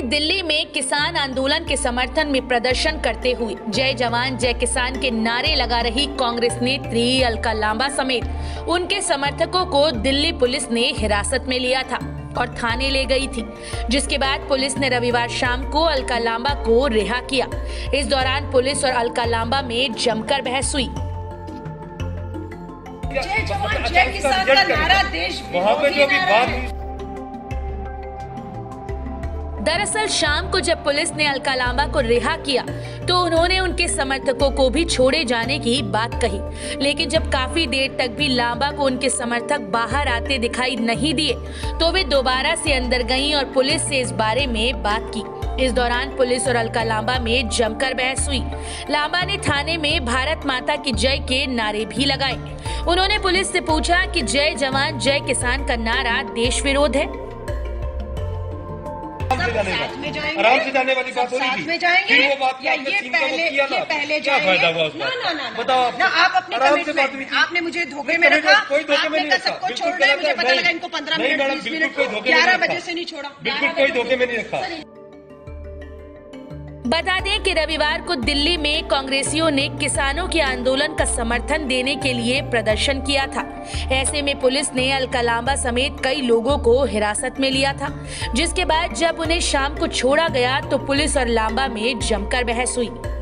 वहीं दिल्ली में किसान आंदोलन के समर्थन में प्रदर्शन करते हुए जय जवान जय किसान के नारे लगा रही कांग्रेस नेत्री अल्का लांबा समेत उनके समर्थकों को दिल्ली पुलिस ने हिरासत में लिया था और थाने ले गई थी, जिसके बाद पुलिस ने रविवार शाम को अल्का लांबा को रिहा किया। इस दौरान पुलिस और अल्का लांबा में जमकर बहस हुई। जय जवान जय किसान का नारा देश विरोधी नारा है। दरअसल शाम को जब पुलिस ने अल्का लांबा को रिहा किया तो उन्होंने उनके समर्थकों को भी छोड़े जाने की बात कही, लेकिन जब काफी देर तक भी लांबा को उनके समर्थक बाहर आते दिखाई नहीं दिए तो वे दोबारा से अंदर गईं और पुलिस से इस बारे में बात की। इस दौरान पुलिस और अल्का लांबा में जमकर बहस हुई। लांबा ने थाने में भारत माता की जय के नारे भी लगाए। उन्होंने पुलिस से पूछा कि जय जवान जय किसान का नारा देश विरोध है। आराम से जाने वाली बात हो रही थी, फिर वो बात या ये पहले ना बताओ आप अपनी कमिटमेंट, आपने मुझे धोखे में रखा, आपने कहा सबको छोड़ रहे, मुझे पता लगा इनको 15 मिनट 20 मिनट 11 बजे से नहीं छोड़ा, बिल्कुल कोई धोखे में नहीं रखा। बता दें कि रविवार को दिल्ली में कांग्रेसियों ने किसानों के आंदोलन का समर्थन देने के लिए प्रदर्शन किया था। ऐसे में पुलिस ने अल्का लांबा समेत कई लोगों को हिरासत में लिया था, जिसके बाद जब उन्हें शाम को छोड़ा गया तो पुलिस और लांबा में जमकर बहस हुई।